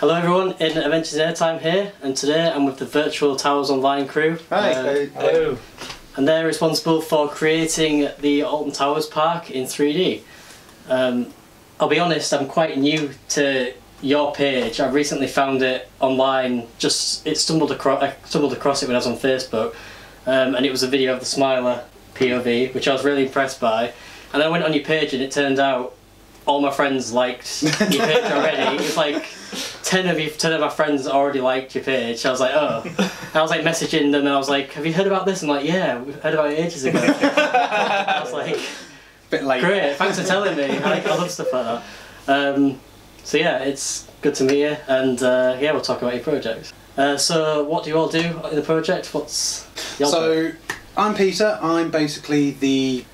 Hello everyone, in Adventures in Airtime here, and today I'm with the Virtual Towers Online crew. Hi. Hello. And they're responsible for creating the Alton Towers Park in 3D. I'll be honest, I'm quite new to your page. I recently found it online, I stumbled across it when I was on Facebook, and it was a video of the Smiler POV, which I was really impressed by. And I went on your page and it turned out all my friends liked your page already. It was like 10 of my friends already liked your page. I was like, oh. I was like messaging them and I was like, have you heard about this? I'm like, yeah, we heard about it ages ago. I was like, bit late. Great, thanks for telling me. I love stuff like that. So yeah, it's good to meet you, and yeah, we'll talk about your projects. So what do you all do in the project? So I'm Peter. I'm basically the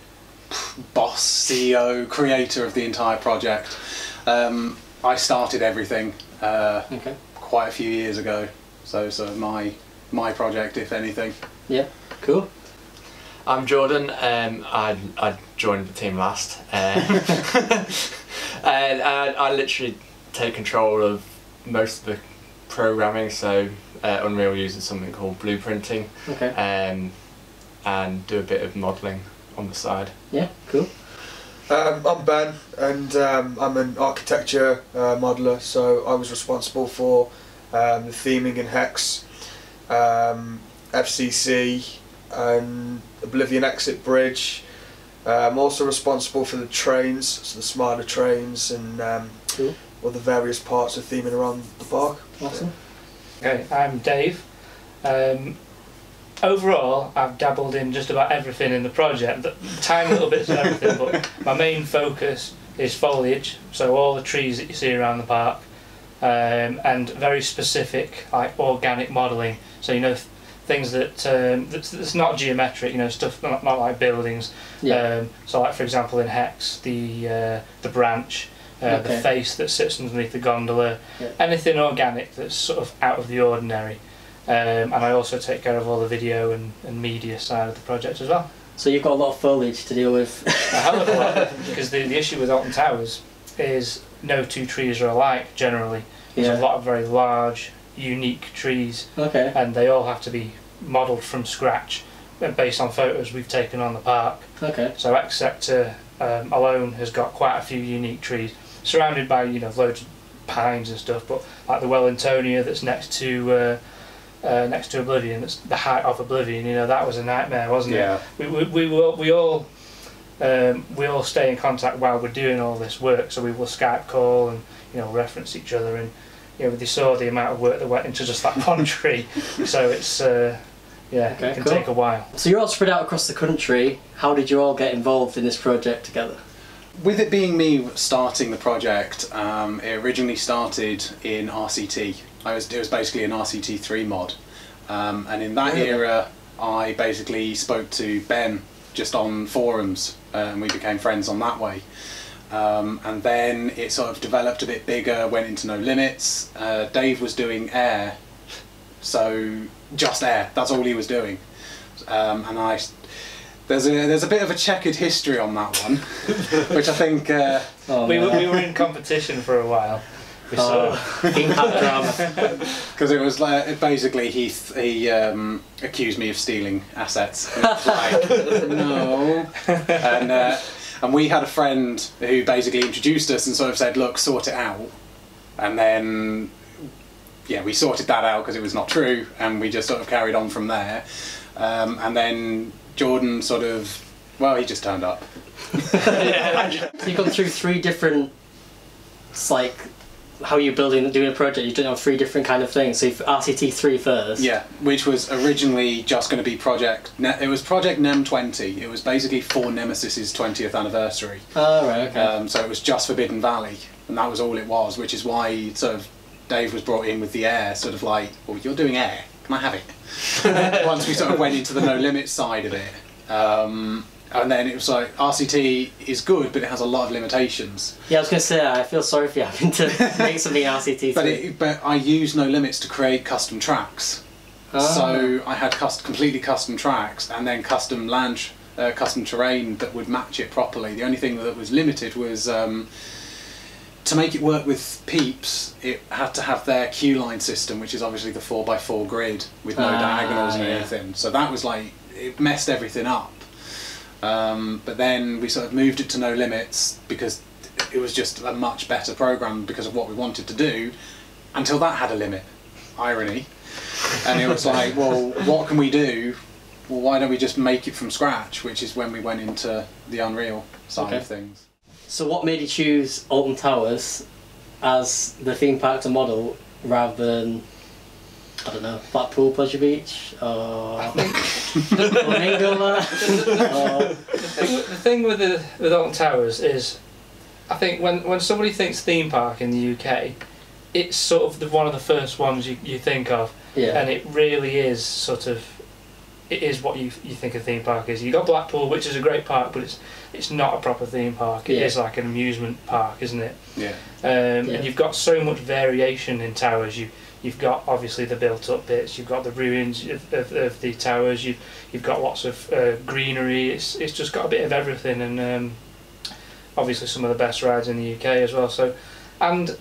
boss, CEO, creator of the entire project. I started everything quite a few years ago, so my project, if anything. Yeah, cool. I'm Jordan. I joined the team last, and I literally take control of most of the programming. So Unreal uses something called blueprinting, and do a bit of modelling on the side. Yeah, cool. I'm Ben, and I'm an architecture modeller, so I was responsible for the theming in Hex, FCC and Oblivion exit bridge. I'm also responsible for the trains, so the Smiler trains and cool. All the various parts of theming around the park. Awesome. Okay, I'm Dave. Overall, I've dabbled in just about everything in the project, tiny little bits of everything, but my main focus is foliage, so all the trees that you see around the park, and very specific, like, organic modelling, so, you know, things that, that's not geometric, you know, stuff not like buildings, yeah. So, like, for example, in Hex, the branch, the face that sits underneath the gondola, yeah. Anything organic that's sort of out of the ordinary. And I also take care of all the video and media side of the project as well. So you've got a lot of foliage to deal with. I have a lot, because the issue with Alton Towers is no two trees are alike generally. There's a lot of very large, unique trees, and they all have to be modelled from scratch based on photos we've taken on the park. So X-Sector alone has got quite a few unique trees, surrounded by, you know, loads of pines and stuff, but like the Wellingtonia that's next to Oblivion, that's the height of Oblivion. You know, that was a nightmare, wasn't it? We all stay in contact while we're doing all this work, so we will Skype call and, you know, reference each other, and, you know, they saw the amount of work that went into just that one tree. So it's it can take a while. So you're all spread out across the country. How did you all get involved in this project together? With it being me starting the project, it originally started in RCT. It was basically an RCT3 mod, and in that era I basically spoke to Ben just on forums, and we became friends on that way, and then it sort of developed a bit bigger, went into No Limits. Dave was doing Air, so just Air, that's all he was doing, and there's a bit of a checkered history on that one, which I think... we were in competition for a while. We because it was like, basically he accused me of stealing assets. And like, no. And we had a friend who basically introduced us and sort of said, look, sort it out. And then, yeah, we sorted that out because it was not true, and we just sort of carried on from there. And then... Jordan sort of, well, he just turned up. So you've gone through three different, it's like, how you're building, doing a project, you're doing on three different kind of things. So you've RCT3 first. Yeah, which was originally just going to be Project NEM20. It was basically for Nemesis's 20th anniversary. Oh, right, okay. So it was just Forbidden Valley, and that was all it was, which is why sort of Dave was brought in with the Air, sort of like, well, you're doing Air. Can I have it? Once we sort of went into the No Limits side of it, and then it was like, RCT is good, but it has a lot of limitations. Yeah, I was going to say, I feel sorry for you having to make something RCT. But I used No Limits to create custom tracks, so I had completely custom tracks, and then custom land, custom terrain that would match it properly. The only thing that was limited was to make it work with Peeps, it had to have their queue line system, which is obviously the 4x4 grid with no diagonals and anything. So that was like, it messed everything up. But then we sort of moved it to No Limits because it was just a much better program because of what we wanted to do, until that had a limit. Irony. And it was like, well, what can we do? Well, why don't we just make it from scratch, which is when we went into the Unreal side of things. So what made you choose Alton Towers as the theme park to model rather than, I don't know, Blackpool Pleasure Beach or Angola? The thing with Alton Towers is, I think when somebody thinks theme park in the UK, it's sort of one of the first ones you think of, and it really is sort of, it is what you think a theme park is. You got Blackpool, which is a great park, but it's not a proper theme park. It is like an amusement park, isn't it? Yeah. And you've got so much variation in Towers. You've got obviously the built-up bits. You've got the ruins of the Towers. You've got lots of greenery. It's just got a bit of everything, and obviously some of the best rides in the UK as well. So, and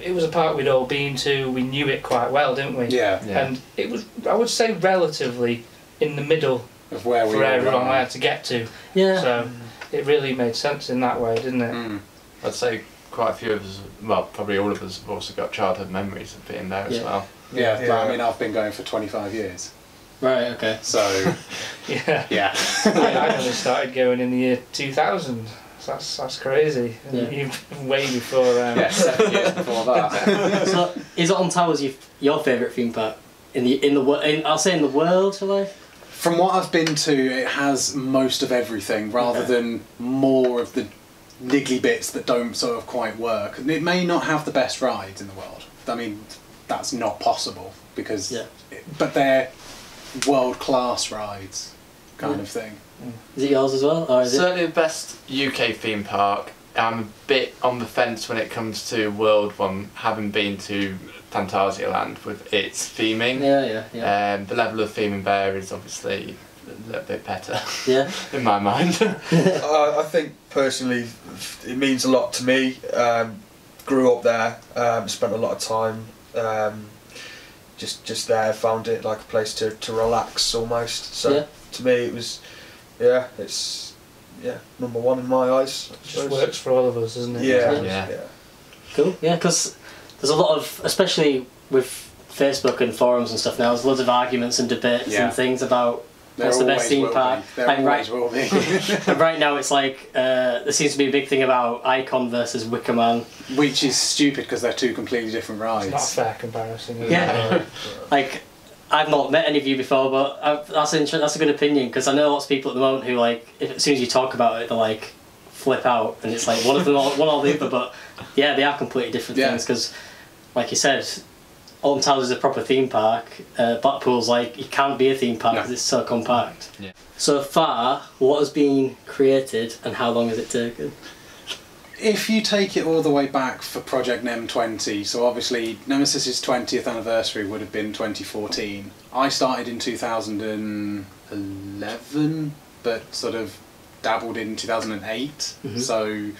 it was a park we'd all been to. We knew it quite well, didn't we? Yeah. And it was, I would say, relatively in the middle of where we were to get to. Yeah. So it really made sense in that way, didn't it? Mm. I'd say quite a few of us, well, probably all of us, have also got childhood memories of being there as well. Yeah, yeah. I mean, I've been going for 25 years. Right, okay. So, yeah. I only started going in the year 2000. That's crazy. Yeah. You've way before. Yeah, 7 years before that. So, is Alton Towers your favourite theme park in the I'll say in the world, shall I? From what I've been to, it has most of everything, rather than more of the niggly bits that don't sort of quite work. It may not have the best rides in the world. I mean, that's not possible because, but they're world-class rides, kind of thing. Yeah. Is it yours as well? Or is certainly the best UK theme park. I'm a bit on the fence when it comes to World One, having been to Fantasia Land with its theming. Yeah. The level of theming there is obviously a little bit better. Yeah. In my mind. I think personally, it means a lot to me. Grew up there, spent a lot of time just there. Found it like a place to relax almost. So to me, it was, it's number one in my eyes. It just works for all of us, doesn't it? Yeah. Cool. Yeah, because there's a lot of, especially with Facebook and forums and stuff now, there's loads of arguments and debates and things about what's the best theme park. And right now it's like, there seems to be a big thing about Icon versus Wicker Man. Which is stupid because they're two completely different rides. It's not a fair comparison, is it? Like, I've not met any of you before, but that's a good opinion, because I know lots of people at the moment who, like, as soon as you talk about it, they're like, flip out, and it's like, one of them, one or the other, but yeah, they are completely different things, because, like you said, Alton Towers is a proper theme park, Blackpool's like, it can't be a theme park because it's so compact. Yeah. So far, what has been created, and how long has it taken? If you take it all the way back for Project NEM20, so obviously Nemesis's 20th anniversary would have been 2014. I started in 2011, but sort of dabbled in 2008. Mm-hmm. So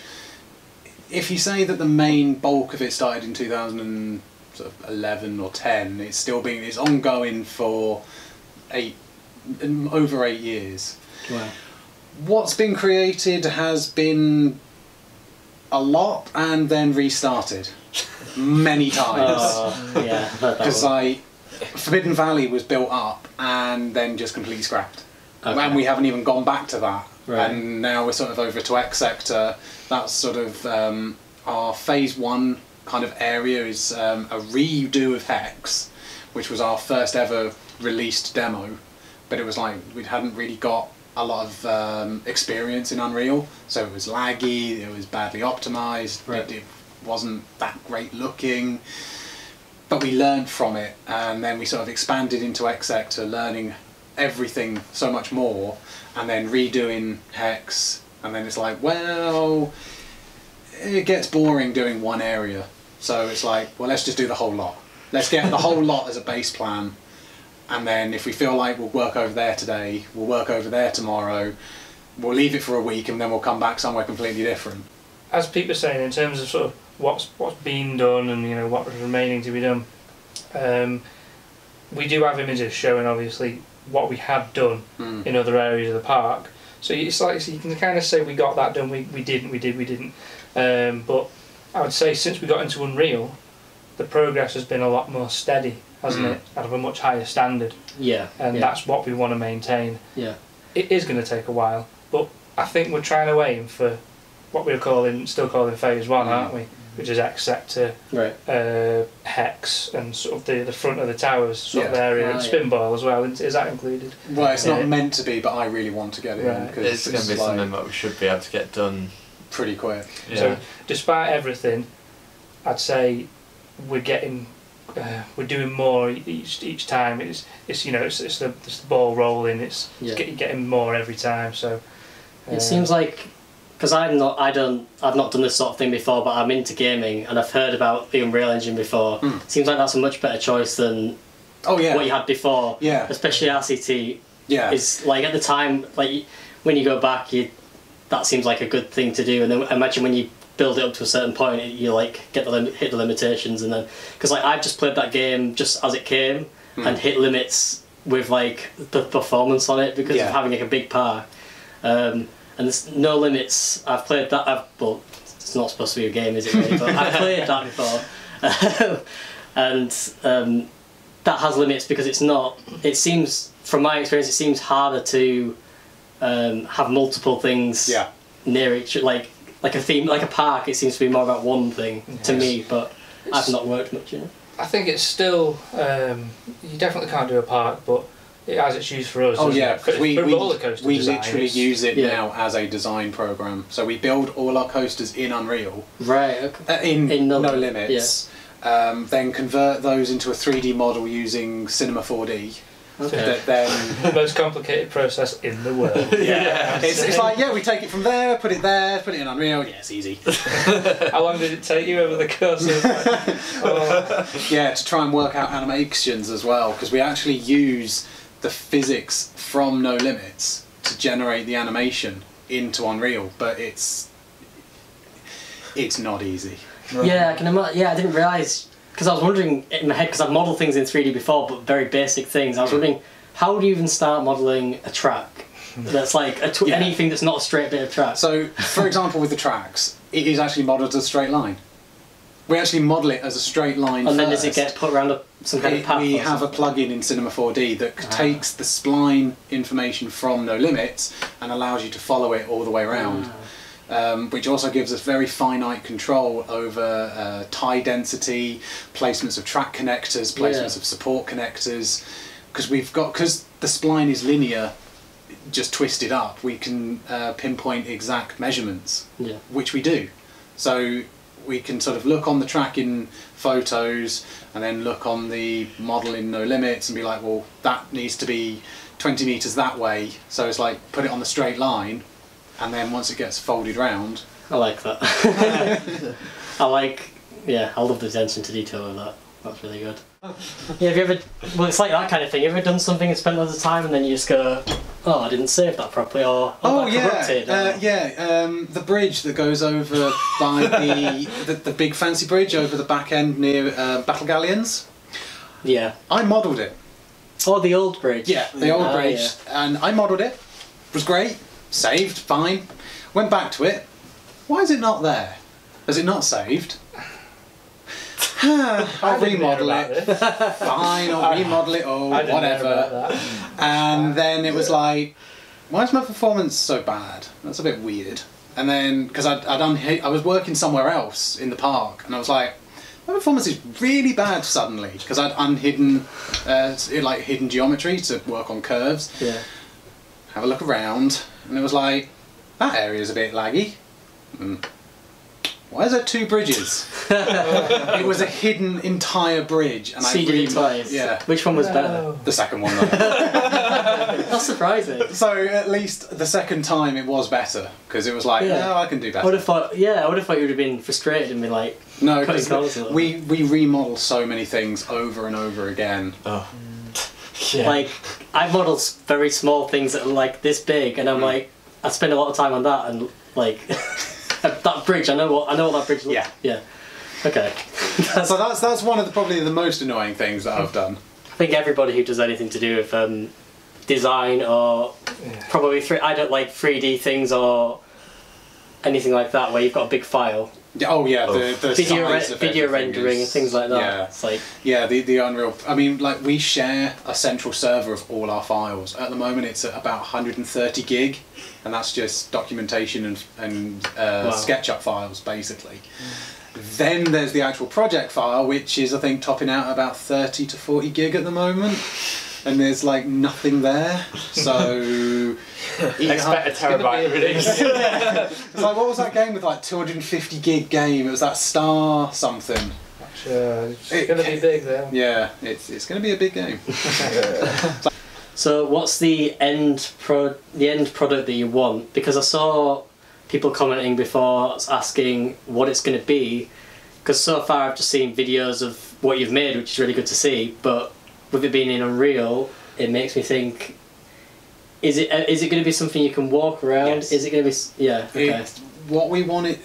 if you say that the main bulk of it started in 2011 or 10, it's still being, it's ongoing for over 8 years. Wow. What's been created has been a lot, and then restarted many times. Because Forbidden Valley was built up and then just completely scrapped, and we haven't even gone back to that. Right. And now we're sort of over to X-Sector. That's sort of our phase one kind of area is a redo of Hex, which was our first ever released demo, but it was like we hadn't really got a lot of experience in Unreal, so it was laggy, it was badly optimised, it wasn't that great looking, but we learned from it, and then we sort of expanded into X-Sector, learning everything so much more, and then redoing Hex, and then it's like, well, it gets boring doing one area, so it's like, well, let's just do the whole lot. Let's get the whole lot as a base plan, and then if we feel like we'll work over there today, we'll work over there tomorrow, we'll leave it for a week, and then we'll come back somewhere completely different. as Pete was saying, in terms of sort of what's been done and what was remaining to be done, we do have images showing obviously what we had done in other areas of the park. So it's like, so you can kind of say we got that done, we didn't. But I would say since we got into Unreal, the progress has been a lot more steady, hasn't it? Out of a much higher standard. Yeah. And that's what we want to maintain. Yeah. It is going to take a while, but I think we're trying to aim for what we're calling, still calling Phase 1, aren't we? Which is X-Sector, Hex, and sort of the front of the towers sort of area, and Spinball as well. Is that included? Well, it's not meant to be, but I really want to get it in. Cause it's going to be like something that we should be able to get done pretty quick. Yeah. So, despite everything, I'd say we're getting, we're doing more each time. It's it's the ball rolling. It's, it's getting more every time. So, it seems like. Because I've not done this sort of thing before, but I'm into gaming and I've heard about the Unreal Engine before. Seems like that's a much better choice than what you had before. Yeah. Especially RCT. Yeah. Is like at the time, like when you go back, that seems like a good thing to do. And then imagine when you build it up to a certain point, you like get the hit the limitations, and then because like I've just played that game just as it came and hit limits with like the performance on it because of having like a big park. And there's No Limits, I've played that, well, it's not supposed to be a game, is it really? But I've played that before. And that has limits because it's not, it seems, from my experience, it seems harder to have multiple things near each, like a theme, like a park, it seems to be more about one thing to me, but I've not worked much in it. I think it's still, you definitely can't do a park, but it has its use for us. Oh yeah, because we literally use it now as a design program. So we build all our coasters in Unreal, in No Limits, then convert those into a 3D model using Cinema 4D. Okay. Then the most complicated process in the world. It's like we take it from there, put it there, put it in Unreal. Yeah, it's easy. How long did it take you over the course of? To try and work out animations as well, because we actually use the physics from No Limits to generate the animation into Unreal, but it's not easy. Yeah, I can imagine. Yeah, I didn't realise, because I was wondering in my head, because I've modelled things in 3D before, but very basic things. I was wondering, how do you even start modelling a track that's like anything that's not a straight bit of track? So, for example, with the tracks, it is actually modelled as a straight line. We actually model it as a straight line first. And then does it get put around some kind of path? We have a plugin in Cinema 4D that takes the spline information from No Limits and allows you to follow it all the way around, which also gives us very finite control over tie density, placements of track connectors, placements of support connectors, because the spline is linear, just twisted up. We can pinpoint exact measurements, which we do. So we can sort of look on the track in photos and then look on the model in No Limits and be like, well, that needs to be 20 metres that way. So it's like, put it on the straight line, and then once it gets folded round. I like that. I love the attention to detail of that. That's really good. Yeah, have you ever, well, it's like that kind of thing. Have you ever done something and spent loads of time and then you just go, oh, I didn't save that properly, or oh, that corrupted? The bridge that goes over by the big fancy bridge over the back end near Battle Galleons. Yeah. I modelled it. Oh, the old bridge. Yeah, the old bridge. Yeah. And I modelled it. It was great. Saved, fine. Went back to it. Why is it not there? Is it not saved? I'll remodel it. Fine, I'll remodel it or whatever. And then it was like, why is my performance so bad? That's a bit weird. And then, because I was working somewhere else in the park, and I was like, my performance is really bad suddenly, because I'd unhidden, hidden geometry to work on curves. Yeah. Have a look around, and it was like, that area's a bit laggy. Why is there two bridges? It was a hidden entire bridge, and so I did it twice. Yeah. Which one was better? The second one. That's surprising. So at least the second time it was better, because it was like, no, I can do better. I would have thought you would have been frustrated and been like, no, because we remodel so many things over and over again. Oh. Yeah. Like I've modelled very small things that are like this big, and I'm like, I spend a lot of time on that, and like. That that bridge. I know what that bridge looks like. Yeah. Okay. So that's one of the probably the most annoying things that I've done. I think everybody who does anything to do with design or probably I don't like 3D things or anything like that where you've got a big file. Oh yeah, the video rendering and things like that. Yeah, it's like the Unreal. I mean, like we share a central server of all our files. At the moment, it's at about 130 gig, and that's just documentation and SketchUp files basically. Then there's the actual project file, which is I think topping out about 30 to 40 gig at the moment. And there's like nothing there, so expect a terabyte release. It's like, what was that game with like 250 gig game? It was that Star something. It's going to be big then. Yeah, it's going to be a big game. So what's the end product that you want? Because I saw people commenting before asking what it's going to be. Because so far I've just seen videos of what you've made, which is really good to see, but. With it being in Unreal, it makes me think: is it going to be something you can walk around? Yes. Is it going to be okay? What we wanted,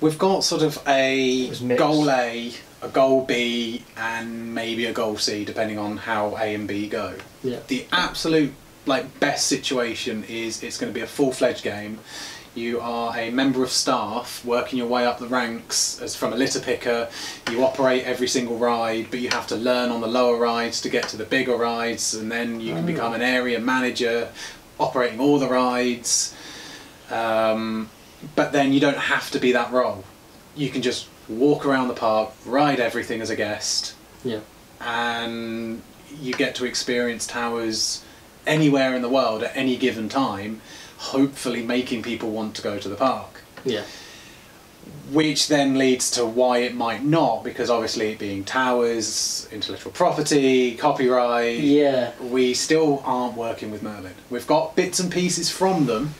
we've got sort of a goal A, a goal B, and maybe a goal C, depending on how A and B go. Yeah. The absolute like best situation is it's going to be a full-fledged game. You are a member of staff working your way up the ranks as from a litter picker. You operate every single ride, but you have to learn on the lower rides to get to the bigger rides, and then you can become an area manager operating all the rides. But then you don't have to be that role. You can just walk around the park, ride everything as a guest, and you get to experience towers anywhere in the world at any given time, hopefully making people want to go to the park. Yeah. Which then leads to why it might not, because obviously it being towers, intellectual property, copyright, we still aren't working with Merlin. We've got bits and pieces from them.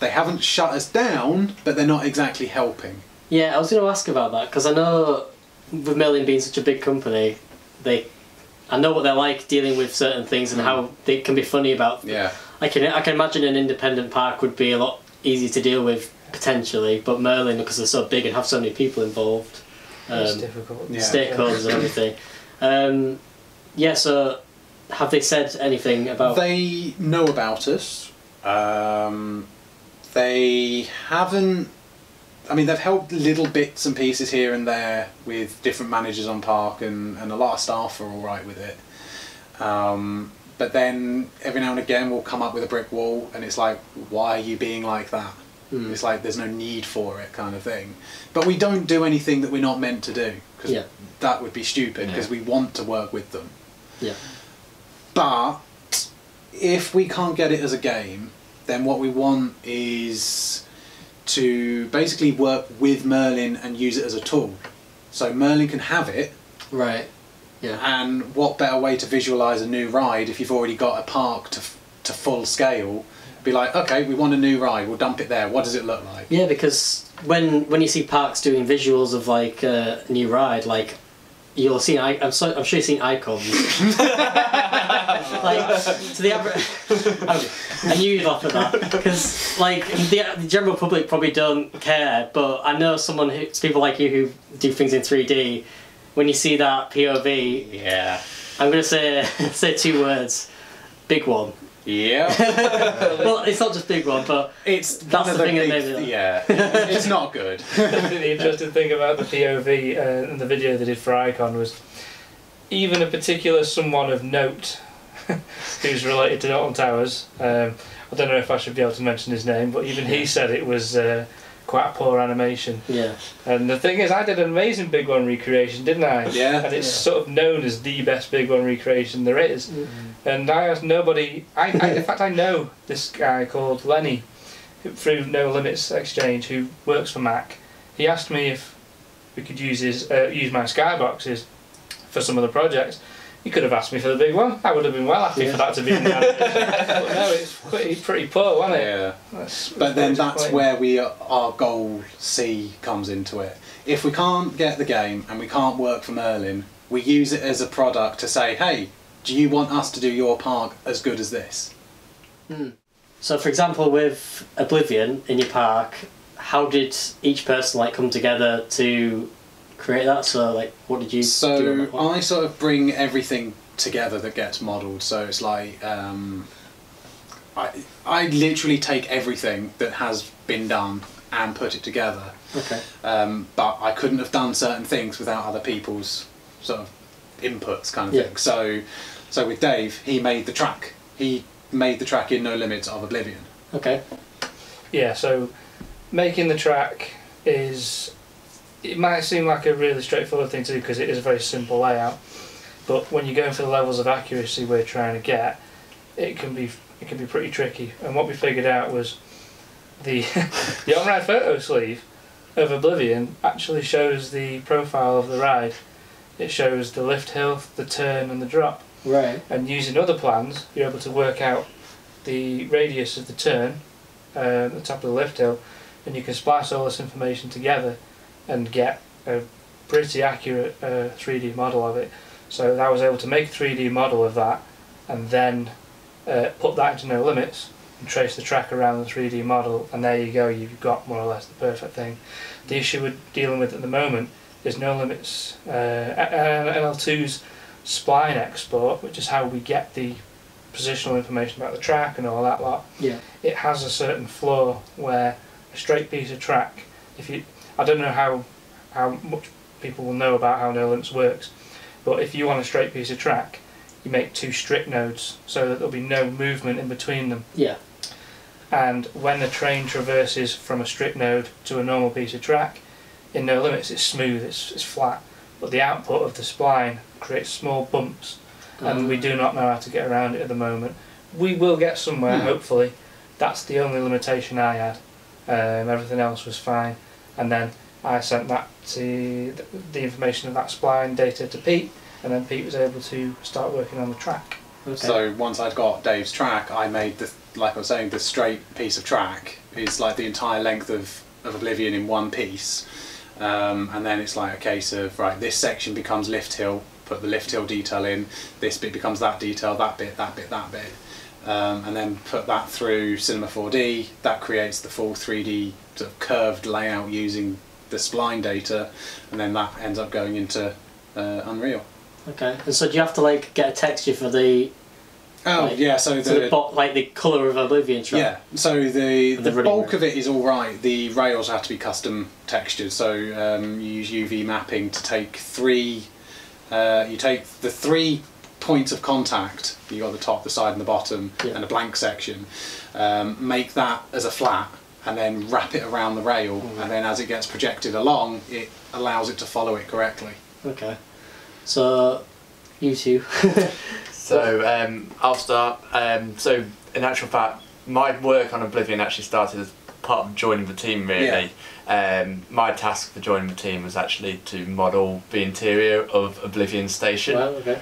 They haven't shut us down, but they're not exactly helping. Yeah, I was going to ask about that, because I know with Merlin being such a big company, I know what they're like dealing with certain things and how they can be funny about them. Yeah. I can imagine an independent park would be a lot easier to deal with potentially, but Merlin, because they're so big and have so many people involved, it's difficult. Stakeholders and everything. So have they said anything about? They know about us. They haven't. I mean, they've helped little bits and pieces here and there with different managers on park, and a lot of staff are all right with it. But then every now and again we'll come up with a brick wall and it's like, why are you being like that? It's like there's no need for it kind of thing. But we don't do anything that we're not meant to do, because that would be stupid, because we want to work with them. Yeah. But if we can't get it as a game, then what we want is to basically work with Merlin and use it as a tool. So Merlin can have it. Right. Yeah. And what better way to visualise a new ride if you've already got a park to full scale? Be like, okay, we want a new ride, we'll dump it there, what does it look like? Yeah, because when you see parks doing visuals of like a new ride, like you'll see, I'm sure you've seen icons. Like, to the average, I knew you'd laugh at that, because like the general public probably don't care, but I know it's people like you who do things in 3D. When you see that POV, I'm gonna say two words. Big one. Yeah. Well, it's not just big one, but that's the thing that made it. Yeah. It's not good. The interesting thing about the POV and the video they did for Icon was, even a particular someone of note, who's related to Alton Towers. I don't know if I should be able to mention his name, but even he said it was. Quite a poor animation. Yeah. And the thing is, I did an amazing Big One recreation, didn't I? Yeah. And it's sort of known as the best Big One recreation there is. And I asked nobody. In fact, I know this guy called Lenny, through No Limits Exchange, who works for Mac. He asked me if we could use use my skyboxes for some of the projects. You could have asked me for the big one. I would have been well happy for that to be in the animation. But no, it's pretty poor, wasn't it? Yeah. But then that's where our goal C comes into it. If we can't get the game and we can't work for Merlin, we use it as a product to say, hey, do you want us to do your park as good as this? So for example, with Oblivion in your park, how did each person like come together to create that? So like, what did you do on that one? I sort of bring everything together that gets modelled. So it's like I literally take everything that has been done and put it together. Okay. But I couldn't have done certain things without other people's sort of inputs, kind of thing. So with Dave, he made the track. He made the track in No Limits of Oblivion. Okay. Yeah. So making the track is, it might seem like a really straightforward thing to do because it is a very simple layout, but when you're going for the levels of accuracy we're trying to get, it can be pretty tricky. And what we figured out was the on-ride photo sleeve of Oblivion actually shows the profile of the ride. It shows the lift hill, the turn and the drop. Right. And using other plans, you're able to work out the radius of the turn, the top of the lift hill, and you can splice all this information together and get a pretty accurate 3D model of it. So I was able to make a 3D model of that and then put that into No Limits and trace the track around the 3D model, and there you go, you've got more or less the perfect thing. The issue we're dealing with at the moment is No Limits NL2's spline export, which is how we get the positional information about the track and all that lot. Yeah. It has a certain flaw where a straight piece of track, if you, I don't know how much people will know about how No Limits works, but if you want a straight piece of track, you make two strip nodes so that there'll be no movement in between them. Yeah. And when the train traverses from a strip node to a normal piece of track, in No Limits it's smooth, it's flat, but the output of the spline creates small bumps, and we do not know how to get around it at the moment. We will get somewhere, hopefully. That's the only limitation I had. Everything else was fine. And then I sent that to the information of that spline data to Pete, and then Pete was able to start working on the track. Okay. So once I'd got Dave's track, I made the, like I was saying, the straight piece of track is like the entire length of Oblivion in one piece. And then it's like a case of, right, this section becomes lift hill, put the lift hill detail in, this bit becomes that detail, that bit, that bit, that bit. And then put that through Cinema 4D, that creates the full 3D sort of curved layout using the spline data, and then that ends up going into Unreal. Okay, and so do you have to like get a texture for the? Oh like, yeah, so the colour of Oblivion track. Yeah, so the bulk of it is all right. The rails have to be custom textured, so you use UV mapping to take three. You take the 3 points of contact. You got the top, the side, and the bottom, and a blank section. Make that as a flat, and then wrap it around the rail, and then as it gets projected along, it allows it to follow it correctly. Okay. So, you two. So, I'll start. So, in actual fact, my work on Oblivion actually started as part of joining the team, really. Yeah. My task for joining the team was actually to model the interior of Oblivion Station. Wow, okay.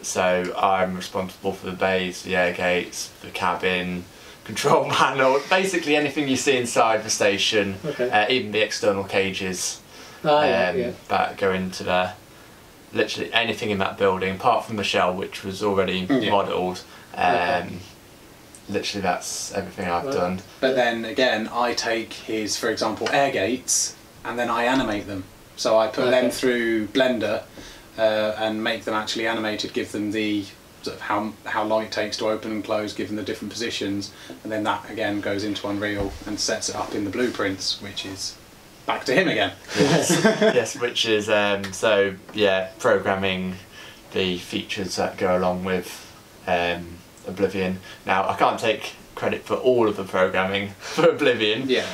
So, I'm responsible for the bays, the air gates, the cabin, control panel, basically anything you see inside the station, even the external cages that go into there. Literally anything in that building, apart from the shell, which was already modelled. Literally, that's everything I've done. But then again, I take his, for example, air gates, and then I animate them. So I put them through Blender and make them actually animated, give them the sort of how long it takes to open and close, given the different positions, and then that again goes into Unreal and sets it up in the blueprints, which is back to him again. Yes, yes, which is so yeah, programming the features that go along with Oblivion. Now I can't take credit for all of the programming for Oblivion. Yeah.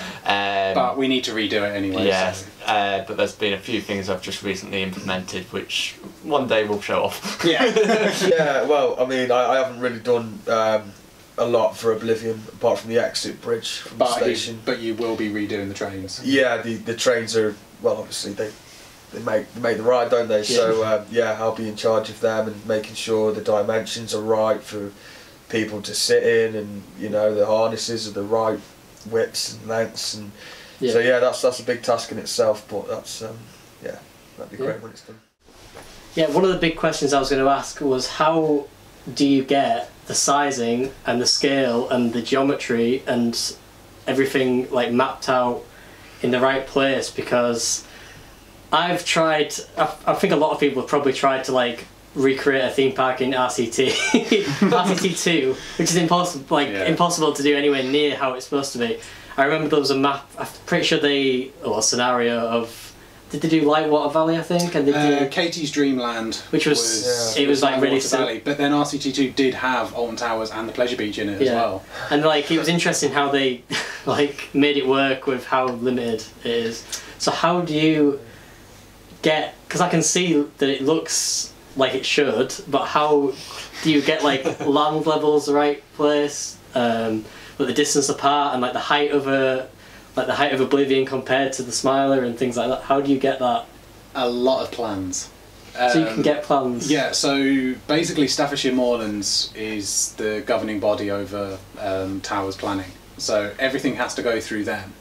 But we need to redo it anyway. Yes. So. But there's been a few things I've just recently implemented, which one day will show off. Yeah. Yeah. Well, I mean, I haven't really done a lot for Oblivion apart from the exit bridge from the station. But you will be redoing the trains. Yeah. The trains are, well, obviously they make the ride, don't they? Yeah. So yeah, I'll be in charge of them and making sure the dimensions are right for people to sit in, and you know the harnesses are the right widths and lengths, and so yeah, that's a big task in itself, but that's yeah, that'd be great when it's done. Yeah, one of the big questions I was going to ask was how do you get the sizing and the scale and the geometry and everything like mapped out in the right place, because I've tried, I think a lot of people have probably tried to like recreate a theme park in RCT, RCT2, which is impossible, like impossible to do anywhere near how it's supposed to be. I remember there was a map, I'm pretty sure they, or a scenario of, did they do Lightwater Valley, I think? And they did Katie's Dreamland, which was it was like really silly. But then RCT2 did have Alton Towers and the Pleasure Beach in it as well. And like it was interesting how they like made it work with how limited it is. So how do you get? Because I can see that it looks like it should, but how do you get like land levels the right place, but the distance apart and like the height of a. Like the height of Oblivion compared to the Smiler and things like that. How do you get that? A lot of plans. So you can get plans. Yeah. So basically, Staffordshire Moorlands is the governing body over towers planning. So everything has to go through them,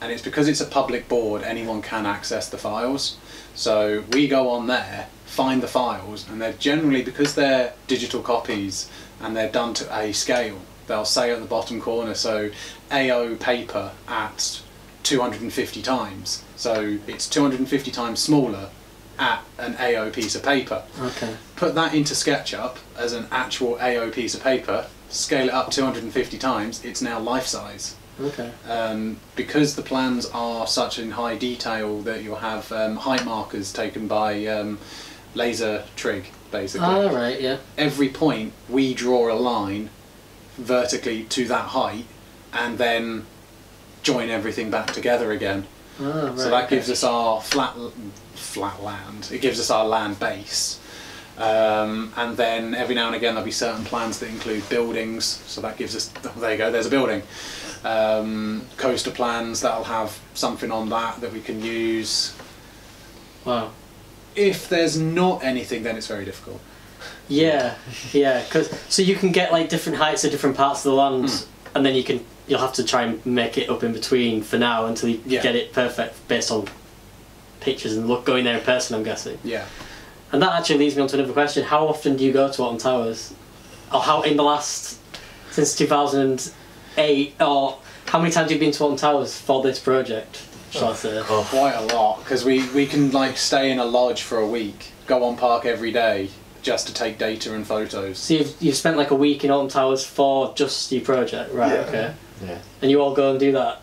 and it's because it's a public board. Anyone can access the files. So we go on there, find the files, and they're generally, because they're digital copies and they're done to a scale, they'll say at the bottom corner, so AO paper at 250 times. So it's 250 times smaller at an AO piece of paper. Okay. Put that into SketchUp as an actual AO piece of paper, scale it up 250 times, it's now life size. Okay. Because the plans are such in high detail that you'll have height markers taken by laser trig, basically. Oh, right, yeah. Every point, we draw a line vertically to that height and then join everything back together again. Oh, right, so that gives us our flat land, it gives us our land base, and then every now and again there'll be certain plans that include buildings, so that gives us, oh, there you go, there's a building. Coaster plans, that'll have something on that that we can use. Wow. If there's not anything, then it's very difficult. Yeah, yeah, because so you can get like different heights of different parts of the land, and then you'll have to try and make it up in between for now until you get it perfect based on pictures and going there in person, I'm guessing. Yeah. And that actually leads me on to another question: how often do you go to Alton Towers, or how in the last since 2008, or how many times you've been to Alton Towers for this project? Shall I say? Oh, quite a lot, because we can like stay in a lodge for a week, go on park every day, just to take data and photos. So you've spent like a week in Alton Towers for just your project, right? Yeah. Okay. Yeah. And you all go and do that?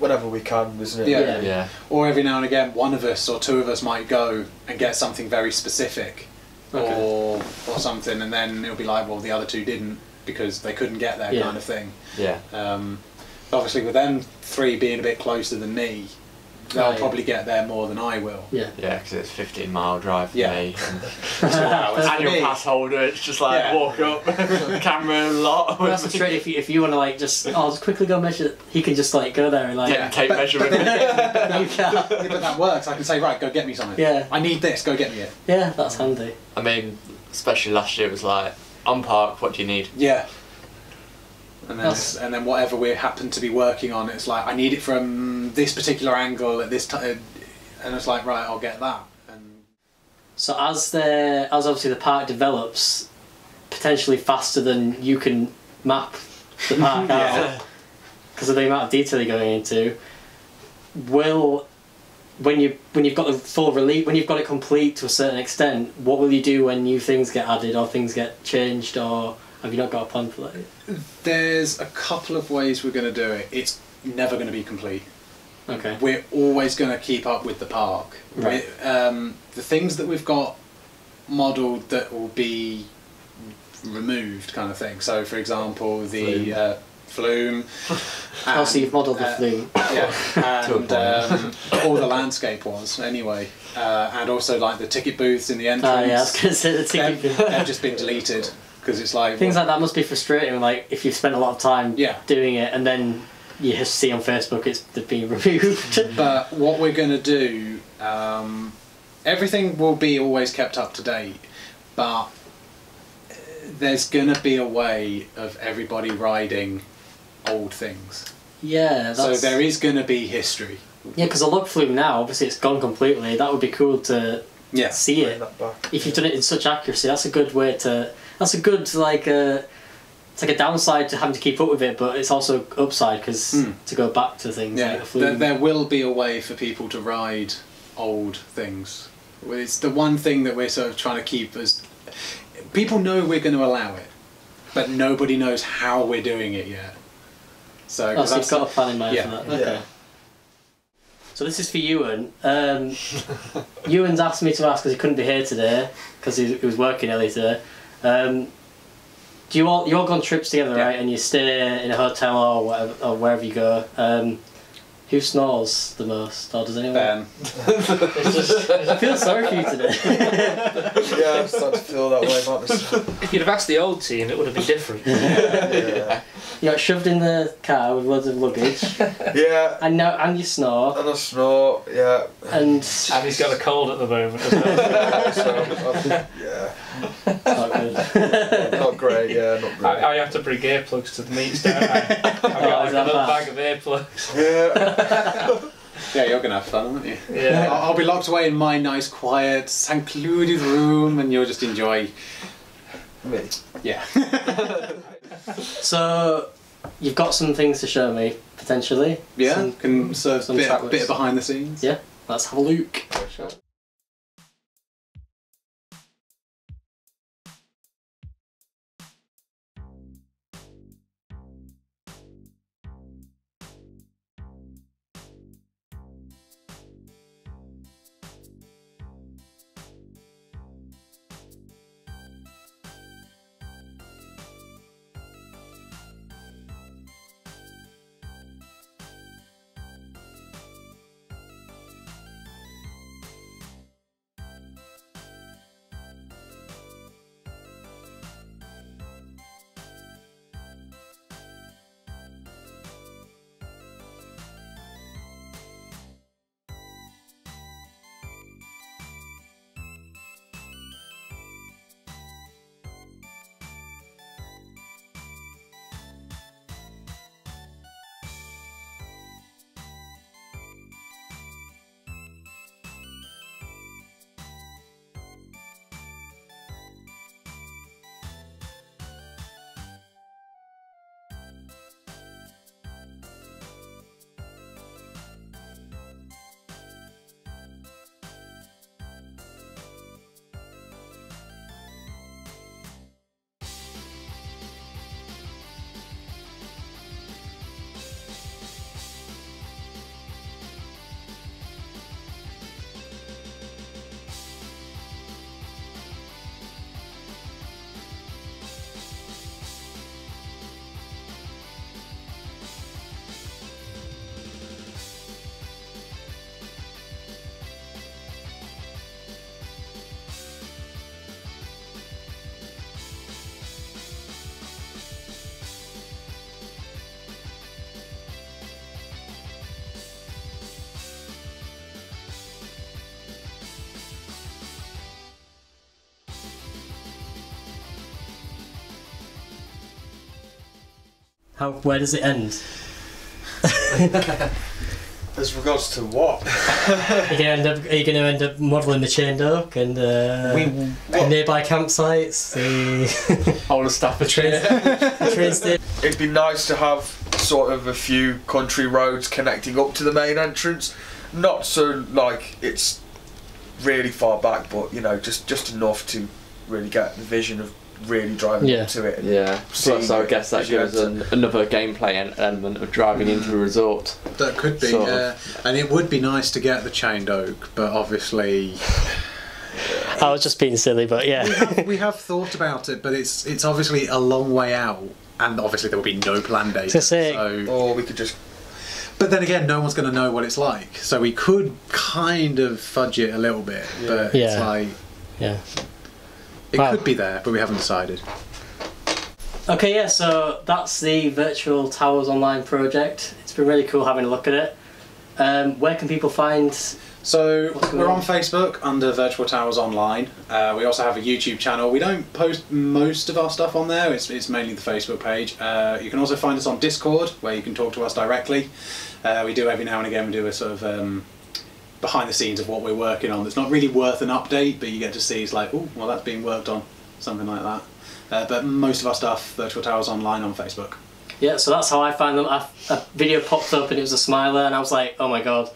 Whenever we can, isn't it? Yeah. Yeah. Yeah. Or every now and again, one of us or two of us might go and get something very specific, or something, and then it'll be like, well, the other two didn't because they couldn't get there, kind of thing. Yeah. Obviously, with them three being a bit closer than me, they'll probably get there more than I will. Yeah, yeah, because it's 15-mile drive for me. And your pass holder, it's just like walk up, camera lot. Well, that's the trick. If you want to like just I'll quickly go measure. He can just like go there and like take measurement. But that works. I can say, right, go get me something. Yeah. I need this. Go get me it. Yeah, that's handy. I mean, especially last year, it was like on park. What do you need? Yeah. And then whatever we happen to be working on, it's like I need it from this particular angle at this time, and it's like, right, I'll get that. And so as obviously the park develops, potentially faster than you can map the park out because of the amount of detail you're going into. When you've got the full release, when you've got it complete to a certain extent, what will you do when new things get added or things get changed, or? Have you not got a plan for that yet? There's a couple of ways we're going to do it. It's never going to be complete. Okay. We're always going to keep up with the park. Right. The things that we've got modelled that will be removed, kind of thing. So, for example, the flume. Also, you've modelled the flume. Yeah. And all the landscape was, anyway. And also, like, the ticket booths in the entrance. Oh, yeah, I was going to say the ticket booths. They've just been deleted. Because it's like things like that must be frustrating. Like if you've spent a lot of time doing it, and then you just see on Facebook it's being removed. But what we're going to do, everything will be always kept up to date. But there's going to be a way of everybody riding old things. Yeah. That's... So there is going to be history. Yeah, because I look through now. Obviously, it's gone completely. That would be cool to see it. If you've done it in such accuracy, that's a good way to. That's a good like it's like a downside to having to keep up with it, but it's also upside because to go back to things. Yeah, like there will be a way for people to ride old things. It's the one thing that we're sort of trying to keep as people know we're going to allow it, but nobody knows how we're doing it yet. So, oh, so you've got a plan in mind for that. Okay. Yeah. So this is for Ewan. Ewan's asked me to ask because he couldn't be here today because he was working earlier today. Do you all go on trips together, right? And you stay in a hotel or whatever, or wherever you go. Who snores the most, or does anyone? Ben. I feel sorry for you today. Yeah, I'm starting to feel that way about myself. If you'd have asked the old team, it would have been different. Yeah. You got shoved in the car with loads of luggage. Yeah. And you snore. And I snore. Yeah. And he's got a cold at the moment as well. So, yeah. It's not good. Not great. Yeah, not great. I have to bring earplugs to the meets, don't I? I've got like another bag of earplugs. Yeah. Yeah, you're gonna have fun, aren't you? Yeah. I'll be locked away in my nice, quiet, secluded room, and you'll just enjoy me. Yeah. So, you've got some things to show me potentially. Yeah. Can serve some bit behind the scenes. Yeah. Let's have a look. Sure. Where does it end? As regards to what? Are you going to end up modelling the Chained Oak and nearby campsites? The whole of Staffordshire. It'd be nice to have sort of a few country roads connecting up to the main entrance. Not so like it's really far back, but you know, just enough to really get the vision of really driving into it. Yeah, so I guess that gives another gameplay element of driving into a resort. That could be, yeah. And it would be nice to get the Chained Oak, but obviously... I was just being silly, but yeah. We have thought about it, but it's obviously a long way out, and obviously there will be no plan date. So, or we could just... But then again, no one's going to know what it's like, so we could kind of fudge it a little bit, but it's like... Yeah. It could be there, but we haven't decided. Okay, yeah, so that's the Virtual Towers Online project. It's been really cool having a look at it. Where can people find... So, we're on Facebook under Virtual Towers Online. We also have a YouTube channel. We don't post most of our stuff on there. It's mainly the Facebook page. You can also find us on Discord, where you can talk to us directly. We do every now and again, we do a sort of... behind the scenes of what we're working on. It's not really worth an update, but you get to see it's like, oh, well that's being worked on, something like that. but most of our stuff, Virtual Towers Online on Facebook. Yeah, so that's how I find them. A video popped up and it was a Smiler and I was like, oh my god.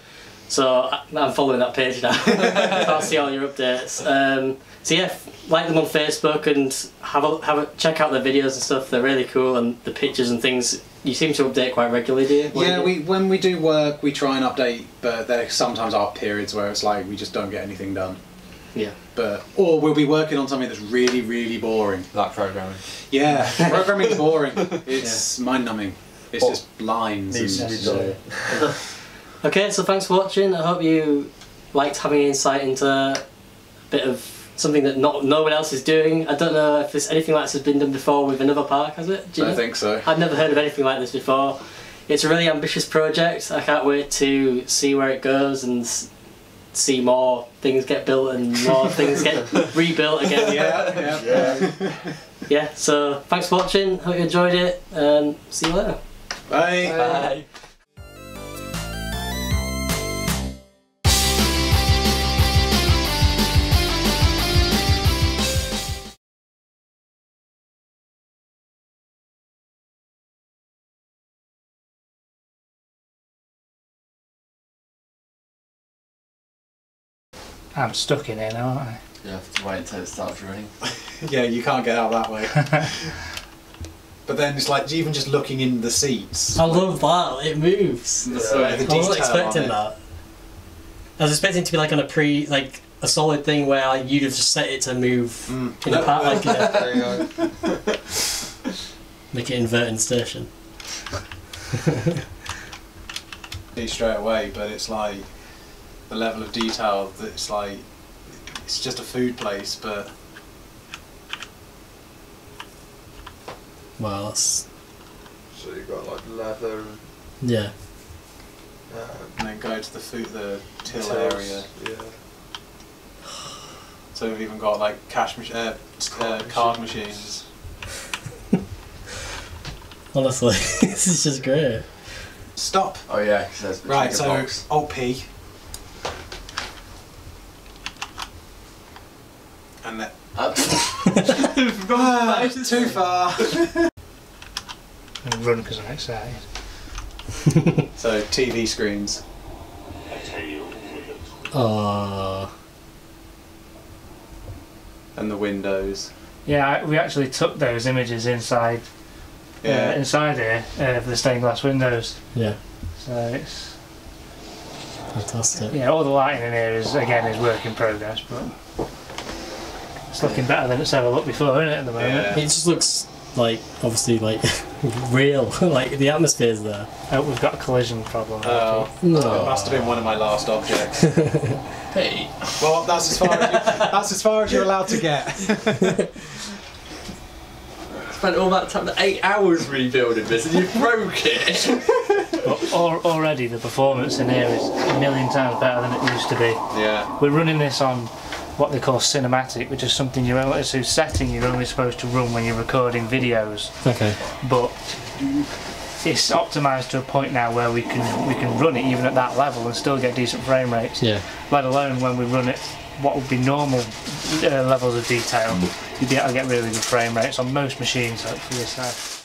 So I'm following that page now. I'll see all your updates. So yeah, like them on Facebook and check out their videos and stuff. They're really cool, and the pictures and things. You seem to update quite regularly, do you? Yeah, when we do work, we try and update, but there sometimes are periods where it's like we just don't get anything done. Yeah. Or we'll be working on something that's really, really boring. Like programming. Yeah, programming's boring. It's mind-numbing. It's just lines. And okay, so thanks for watching. I hope you liked having an insight into a bit of something that no one else is doing. I don't know if there's anything like this has been done before with another park, has it? Do you know? I think so. I've never heard of anything like this before. It's a really ambitious project. I can't wait to see where it goes and see more things get built and more things get rebuilt again. Yeah, so thanks for watching. Hope you enjoyed it and see you later. Bye. Bye. Bye. I'm stuck in here now, aren't I? You have to wait until it starts running. Yeah, you can't get out that way. But then it's like even just looking in the seats. I love that, it moves. Yeah. I wasn't expecting that. I was expecting it to be like on a a solid thing where you'd have just set it to move in a part like Make it inverting station. Be straight away, but it's like the level of detail that it's like, it's just a food place, but well, that's so you've got like leather, and then go to the food, the till area, so we've even got like card machines. Honestly, this is just great. Stop. Oh yeah, right. So Alt P. And then up. Too far. I run because I'm excited. So TV screens. And the windows. Yeah, we actually took those images inside. Yeah. Inside here for the stained glass windows. Yeah. So it's fantastic. Yeah, all the lighting in here is work in progress, but it's looking better than it's ever looked before, isn't it, at the moment? Yeah. It just looks like, obviously, like real. Like the atmosphere's there. Oh, we've got a collision problem. Oh, no. It must have been one of my last objects. Hey. Well, that's as far as you're allowed to get. Spent all that time, 8 hours rebuilding this, and you broke it. But already the performance in here is a million times better than it used to be. Yeah. We're running this on what they call cinematic, which is something you're only setting you're only supposed to run when you're recording videos. Okay. But it's optimised to a point now where we can run it even at that level and still get decent frame rates. Yeah. Let alone when we run it what would be normal levels of detail, you'd be able to get really good frame rates on most machines for yourself.